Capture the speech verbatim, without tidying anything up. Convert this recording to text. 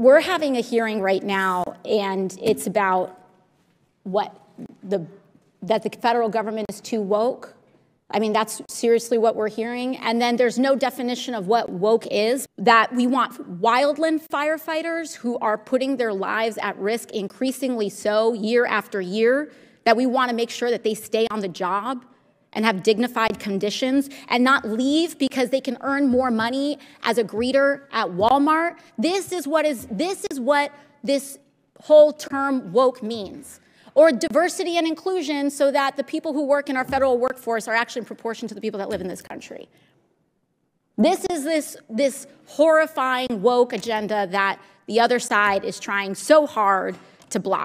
We're having a hearing right now, and it's about what the that the federal government is too woke. I mean, that's seriously what we're hearing. And then there's no definition of what woke is, that we want wildland firefighters who are putting their lives at risk, increasingly so, year after year, that we want to make sure that they stay on the job and have dignified conditions and not leave because they can earn more money as a greeter at Walmart. This is what is this is what this whole term woke means. Or diversity and inclusion, so that the people who work in our federal workforce are actually in proportion to the people that live in this country. This is this, this horrifying woke agenda that the other side is trying so hard to block.